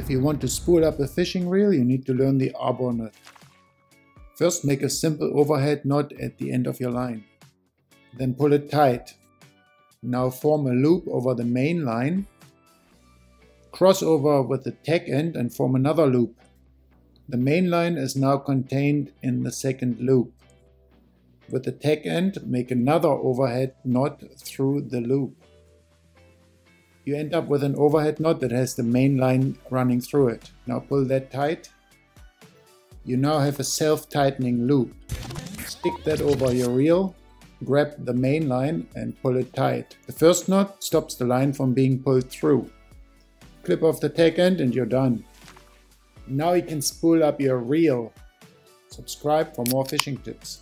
If you want to spool up a fishing reel, you need to learn the arbor knot. First, make a simple overhead knot at the end of your line. Then pull it tight. Now form a loop over the main line. Cross over with the tack end and form another loop. The main line is now contained in the second loop. With the tack end, make another overhead knot through the loop. You end up with an overhead knot that has the main line running through it. Now pull that tight. You now have a self-tightening loop. Stick that over your reel, grab the main line and pull it tight. The first knot stops the line from being pulled through. Clip off the tack end and you're done. Now you can spool up your reel. Subscribe for more fishing tips.